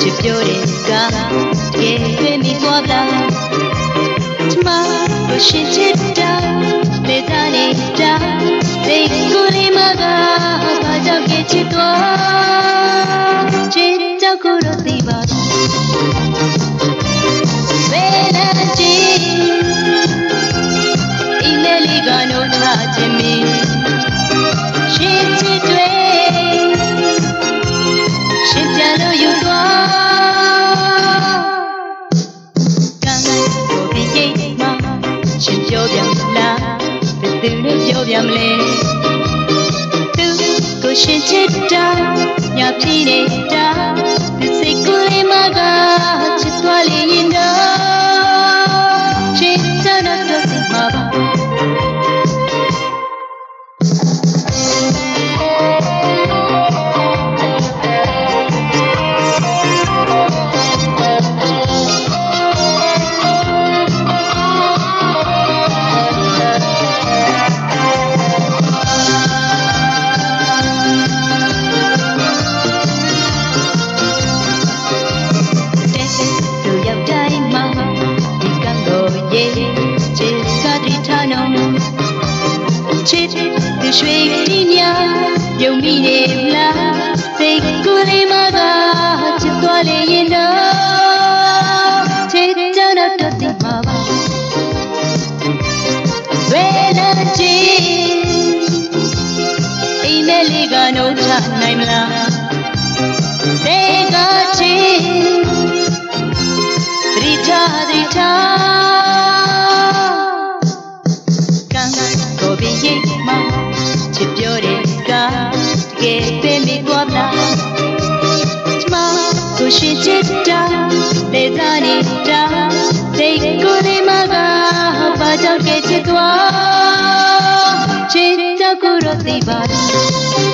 Czy piórka kiedy mi podał, tma poświęciła, pytaliła, tylko nie mogę, bardzo kieczytła, czytał korotywa. Wenaci, ile ligano czasami, czytłe, czytano już. Chita kuro tibar.